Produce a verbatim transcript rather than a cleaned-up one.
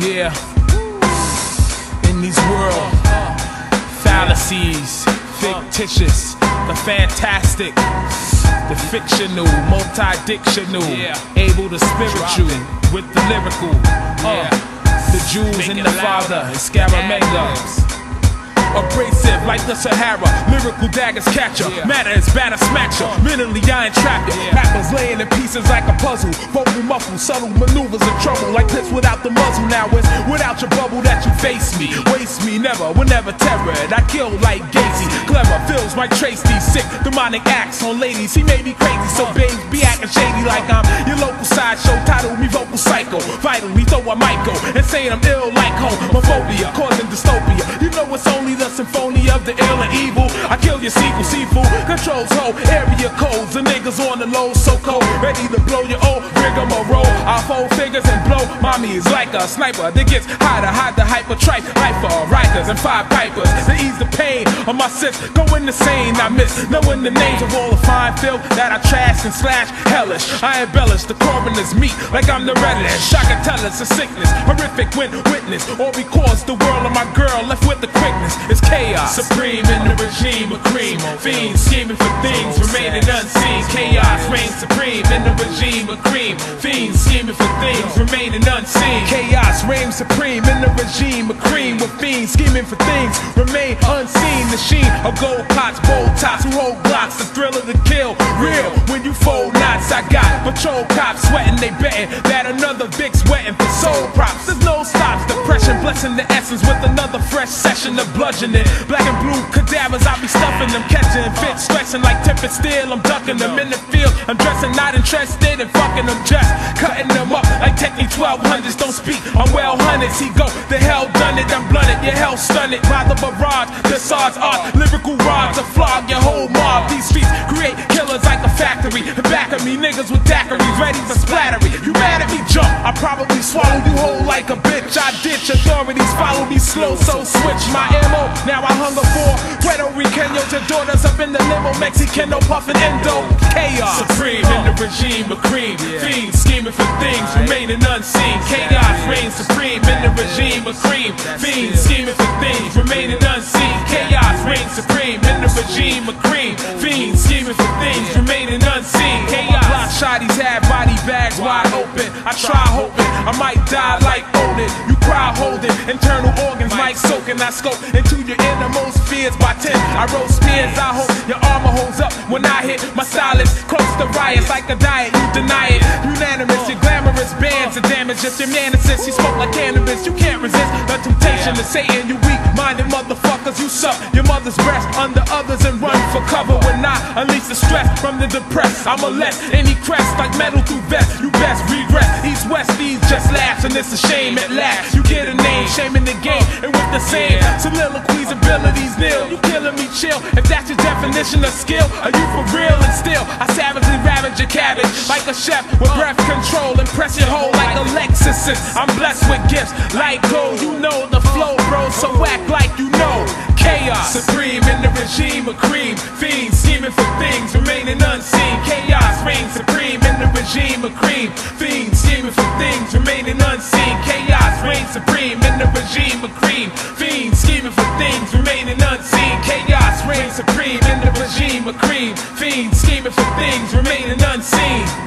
Yeah, in these world fallacies, fictitious, the fantastic, the fictional, multi-dictional, able to spiritual with the lyrical. Uh, the Jews and the Father, Scaramanga. Abrasive like the Sahara, lyrical daggers catcher, yeah. Matter is batter smatcher, uh, mentally I ain't trapped it, yeah. Apples laying in pieces like a puzzle, vocal muffle, subtle maneuvers in trouble, like this without the muzzle, now it's without your bubble that you face me, waste me, never, whenever terror, I kill like Gacy, clever, feels my trace these sick, demonic acts on ladies, he made me crazy, so babes be acting shady like I'm your local sideshow, title me vocal psycho, vital, we throw a mic and saying I'm ill like homophobia, causing dystopia, you know it's only the symphony of the ill and evil. I kill your sequel, seafood controls whole area codes. The niggas on the low, so cold, ready to blow your old rigmarole. I fold fingers and blow. Mommy is like a sniper that gets high to hide the hyper tripe. Hyper writers and five pipers to ease the pain of my sis. Going insane, I miss knowing the names of all the fine filth that I trash and slash hellish. I embellish the coroner's meat like I'm the relish. I can tell it's a sickness, horrific when witness, or because the world of my girl left with the quickness. It's chaos, supreme in the regime of cream. Fiends scheming for things, remaining unseen. Chaos reigns supreme in the regime of cream. Fiends scheming for things, remaining unseen. Chaos reigns supreme in the regime of cream. With fiends scheming for things, remain unseen. The sheen of gold pots, bold tops, who hold blocks, the thrill of the kill. Real, when you fold knots, I got patrol cops sweating, they betting that another Vic's wetting for soul props. There's no stops, depression blessing the essence with another fresh session of blood. It. Black and blue cadavers, I be stuffing them, catching fits, stretching like tempered steel. I'm ducking them in the field, I'm dressing not interested in fucking them, just cutting them up like technique twelve hundreds. Don't speak, I'm well hundreds. He go, the hell done it, I'm blunted, your hell stunned by the barrage, the swords art, lyrical rods, a flog, your whole mob. These streets create killers like a factory. Back of me, niggas with daiquiris, ready for splattery. You mad at me, jump, I probably swallow you whole like a bitch. I ditch authorities, follow me slow, so switch my M O. Now I hunger for Puerto Rican, yo, your daughters up in the limo, Mexicano puffin' endo. Chaos supreme in the regime of cream. Fiends scheming for things remaining unseen. Chaos reigns supreme in the regime of cream. Fiends scheming for things remaining unseen. Chaos reigns supreme in the regime of cream. Fiends scheming for things remaining unseen. Chaos. Block shotties had body bags wide open. I try hoping I might die like Odin. You cry holding internal organs like soaking. I scope into your innermost fears by ten. I roast spears, I hope your armor holds up when I hit my silence. Close to riots like a diet, you deny it. Unanimous, your glamorous bands are damaged. If your man insists, you smoke like cannabis. You can't resist the temptation of Satan. You weak-minded motherfuckers, you suck your mother's breast under others and run for cover when I unleash the stress from the depressed. I'm a less any crest like metal through vest. You best regress. East West, these just laughs, and it's a shame at last. You get a name, shaming the game, and with the same soliloquy. These abilities nil, you killing me chill. If that's your definition of skill, are you for real? And still, I savagely ravage your cabbage like a chef with breath control and press your hole like Alexis. I'm blessed with gifts like gold. You know the flow, bro, so act like you know. Chaos supreme in the regime of cream. Fiends scheming for things remaining unseen. Chaos reigns supreme in the regime of cream. Fiends scheming for things remaining unseen. Chaos reigns supreme in the regime of cream. Fiends scheming for things remaining unseen. Chaos reigns supreme in the regime of cream. Fiends scheming for things remaining unseen.